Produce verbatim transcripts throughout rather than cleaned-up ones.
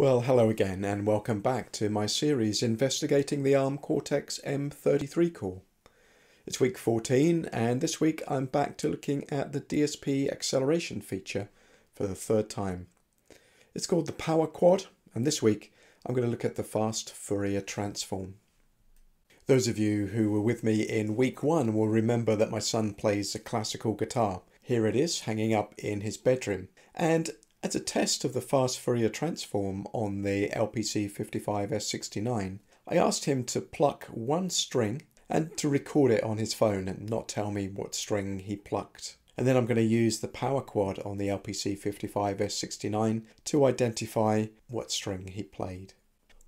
Well, hello again and welcome back to my series investigating the ARM Cortex M thirty-three core. It's week fourteen and this week I'm back to looking at the D S P acceleration feature for the third time. It's called the PowerQuad and this week I'm going to look at the Fast Fourier Transform. Those of you who were with me in week one will remember that my son plays a classical guitar. Here it is hanging up in his bedroom, and as a test of the Fast Fourier Transform on the L P C fifty-five S sixty-nine, I asked him to pluck one string and to record it on his phone and not tell me what string he plucked. And then I'm going to use the PowerQuad on the L P C fifty-five S sixty-nine to identify what string he played.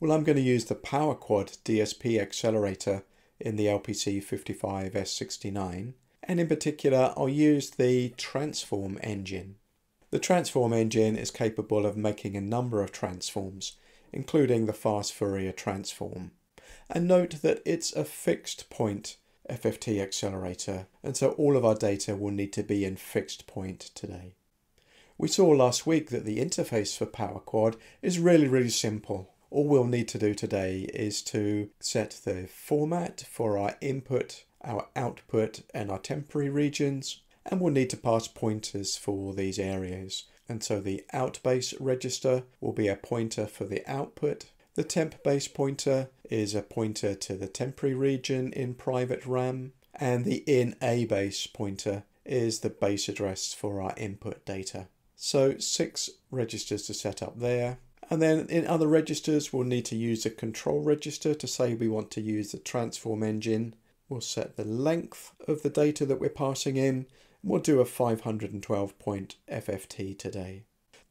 Well, I'm going to use the PowerQuad D S P accelerator in the L P C fifty-five S sixty-nine, and in particular I'll use the transform engine. The transform engine is capable of making a number of transforms, including the fast Fourier transform. And note that it's a fixed point F F T accelerator, and so all of our data will need to be in fixed point today. We saw last week that the interface for PowerQuad is really, really simple. All we'll need to do today is to set the format for our input, our output, and our temporary regions. And we'll need to pass pointers for these areas. And so the outBase register will be a pointer for the output. The tempBase pointer is a pointer to the temporary region in private RAM. And the inABase pointer is the base address for our input data. So six registers to set up there. And then in other registers, we'll need to use a control register to say we want to use the transform engine. We'll set the length of the data that we're passing in. We'll do a five hundred twelve point F F T today.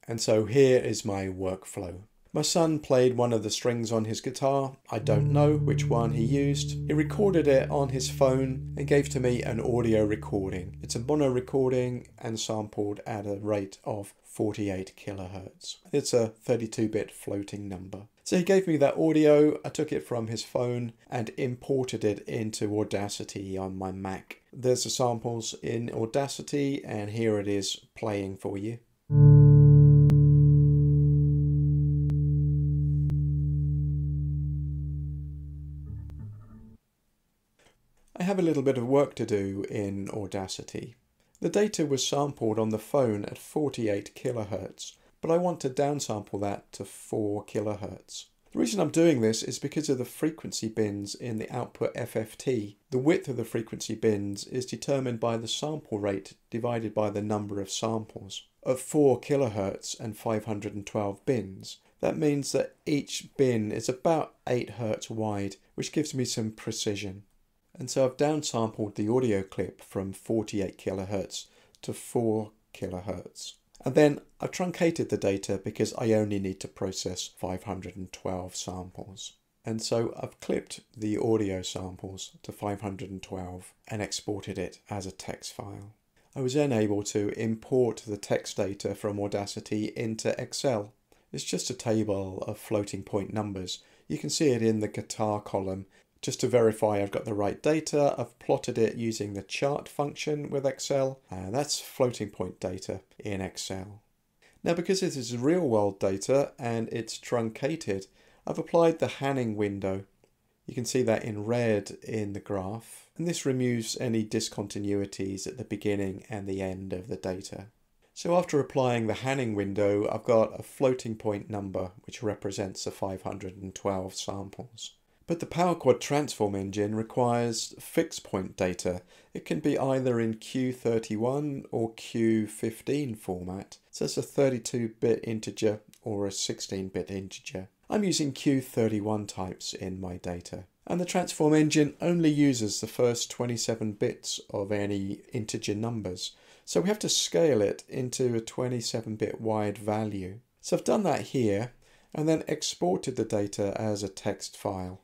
And so here is my workflow. My son played one of the strings on his guitar. I don't know which one he used. He recorded it on his phone and gave to me an audio recording. It's a mono recording and sampled at a rate of forty-eight kilohertz. It's a thirty-two bit floating number. So he gave me that audio, I took it from his phone and imported it into Audacity on my Mac. There's the samples in Audacity and here it is playing for you. I have a little bit of work to do in Audacity. The data was sampled on the phone at forty-eight kilohertz. But I want to downsample that to four kilohertz. The reason I'm doing this is because of the frequency bins in the output F F T. The width of the frequency bins is determined by the sample rate divided by the number of samples. At four kilohertz and five hundred twelve bins, that means that each bin is about eight hertz wide, which gives me some precision. And so I've downsampled the audio clip from forty-eight kilohertz to four kilohertz. And then I've truncated the data because I only need to process five hundred twelve samples. And so I've clipped the audio samples to five hundred twelve and exported it as a text file. I was then able to import the text data from Audacity into Excel. It's just a table of floating point numbers. You can see it in the guitar column. Just to verify I've got the right data, I've plotted it using the chart function with Excel. Uh, that's floating point data in Excel. Now, because this is real world data and it's truncated, I've applied the Hanning window. You can see that in red in the graph, and this removes any discontinuities at the beginning and the end of the data. So after applying the Hanning window, I've got a floating point number which represents the five hundred twelve samples. But the PowerQuad transform engine requires fixed point data. It can be either in Q thirty-one or Q fifteen format. So it's a thirty-two bit integer or a sixteen bit integer. I'm using Q thirty-one types in my data. And the transform engine only uses the first twenty-seven bits of any integer numbers. So we have to scale it into a twenty-seven bit wide value. So I've done that here and then exported the data as a text file.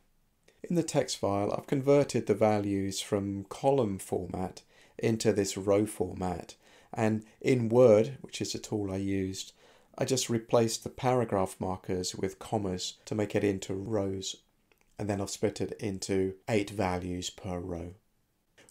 In the text file, I've converted the values from column format into this row format. And in Word, which is the tool I used, I just replaced the paragraph markers with commas to make it into rows. And then I've split it into eight values per row.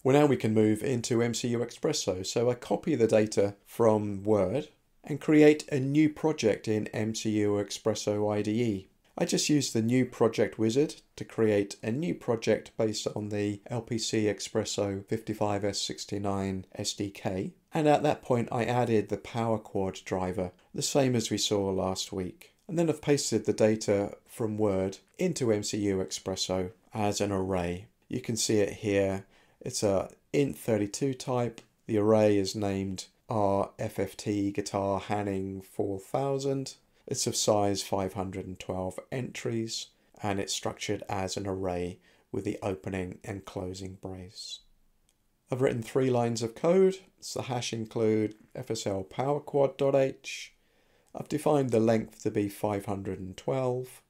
Well, now we can move into MCUXpresso. So I copy the data from Word and create a new project in MCUXpresso I D E. I just used the new project wizard to create a new project based on the LPCXpresso fifty-five S sixty-nine S D K, and at that point I added the PowerQuad driver, the same as we saw last week. And then I've pasted the data from Word into MCUXpresso as an array. You can see it here. It's a int thirty-two type. The array is named R F F T Guitar Hanning four thousand. It's of size five hundred twelve entries, and it's structured as an array with the opening and closing brace. I've written three lines of code. It's the hash include fsl powerquad.h. I've defined the length to be five hundred twelve,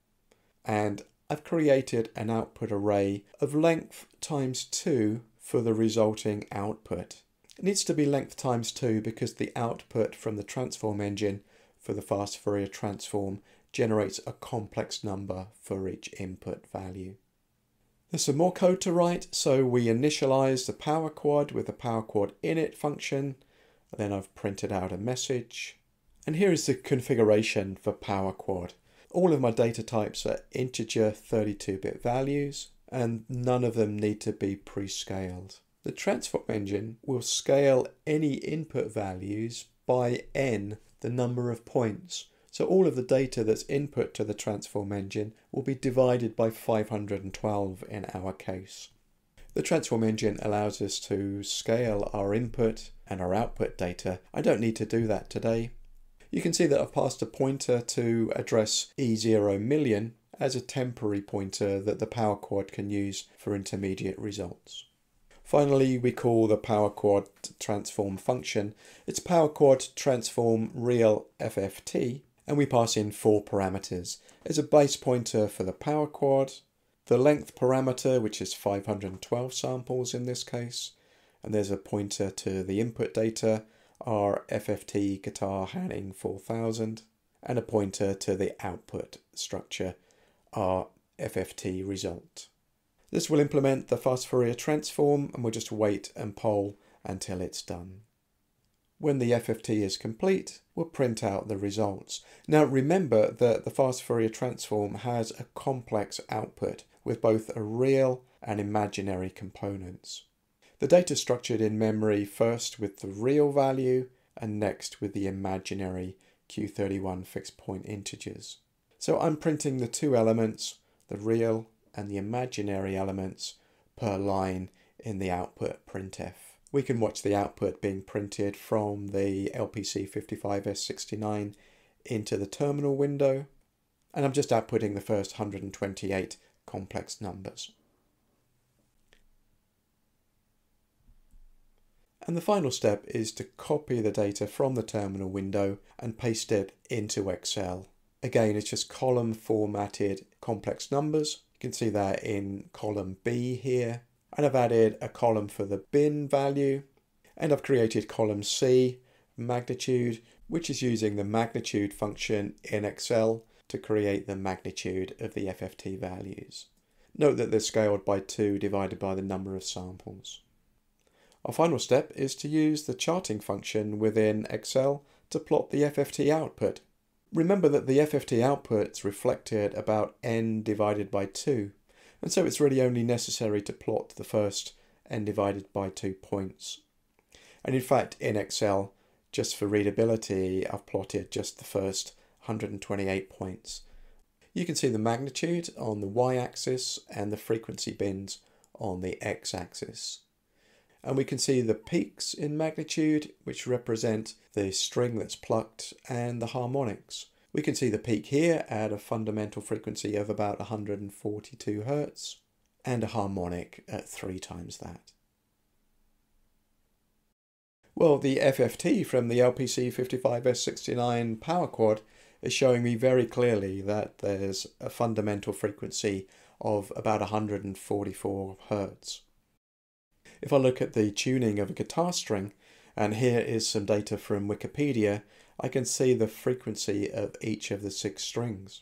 and I've created an output array of length times two for the resulting output. It needs to be length times two because the output from the transform engine for the Fast Fourier Transform generates a complex number for each input value. There's some more code to write, so we initialize the PowerQuad with the PowerQuad init function, and then I've printed out a message. And here is the configuration for PowerQuad. All of my data types are integer thirty-two bit values, and none of them need to be pre-scaled. The transform engine will scale any input values by n, the number of points. So all of the data that's input to the transform engine will be divided by five hundred twelve in our case. The transform engine allows us to scale our input and our output data. I don't need to do that today. You can see that I've passed a pointer to address E zero million as a temporary pointer that the PowerQuad can use for intermediate results. Finally, we call the PowerQuad transform function. It's PowerQuad transform real F F T, and we pass in four parameters. There's a base pointer for the PowerQuad, the length parameter, which is five hundred twelve samples in this case, and there's a pointer to the input data, our F F T Guitar Hanning four thousand, and a pointer to the output structure, our F F T result. This will implement the Fast Fourier transform, and we'll just wait and poll until it's done. When the F F T is complete, we'll print out the results. Now remember that the Fast Fourier transform has a complex output with both a real and imaginary components. The data is structured in memory first with the real value and next with the imaginary Q thirty-one fixed point integers. So I'm printing the two elements, the real and the imaginary elements, per line in the output printf. We can watch the output being printed from the L P C fifty-five S sixty-nine into the terminal window, and I'm just outputting the first one hundred twenty-eight complex numbers. And the final step is to copy the data from the terminal window and paste it into Excel. Again, it's just column formatted complex numbers. You can see that in column B here, and I've added a column for the bin value, and I've created column C, magnitude, which is using the magnitude function in Excel to create the magnitude of the F F T values. Note that they're scaled by two divided by the number of samples. Our final step is to use the charting function within Excel to plot the F F T output. Remember that the F F T output's reflected about n divided by two, and so it's really only necessary to plot the first n divided by two points. And in fact, in Excel, just for readability, I've plotted just the first one hundred twenty-eight points. You can see the magnitude on the y-axis and the frequency bins on the x-axis. And we can see the peaks in magnitude, which represent the string that's plucked and the harmonics. We can see the peak here at a fundamental frequency of about one hundred forty-two hertz and a harmonic at three times that. Well, the F F T from the L P C fifty-five S sixty-nine PowerQuad is showing me very clearly that there's a fundamental frequency of about one hundred forty-four hertz. If I look at the tuning of a guitar string, and here is some data from Wikipedia, I can see the frequency of each of the six strings.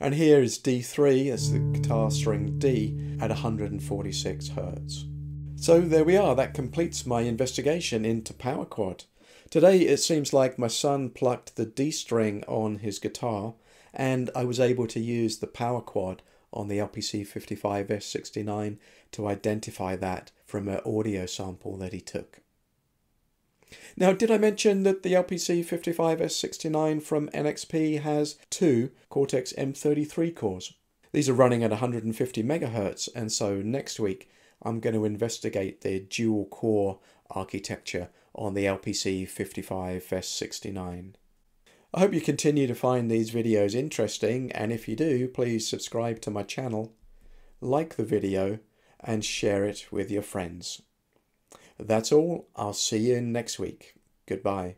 And here is D three, that's the guitar string D, at one hundred forty-six hertz. So there we are, that completes my investigation into PowerQuad. Today it seems like my son plucked the D string on his guitar and I was able to use the PowerQuad on the L P C fifty-five S sixty-nine to identify that from an audio sample that he took. Now, did I mention that the L P C fifty-five S sixty-nine from N X P has two Cortex M thirty-three cores? These are running at one hundred fifty megahertz, and so next week I'm going to investigate the dual core architecture on the L P C fifty-five S sixty-nine. I hope you continue to find these videos interesting, and if you do, please subscribe to my channel, like the video, and share it with your friends. That's all. I'll see you next week. Goodbye.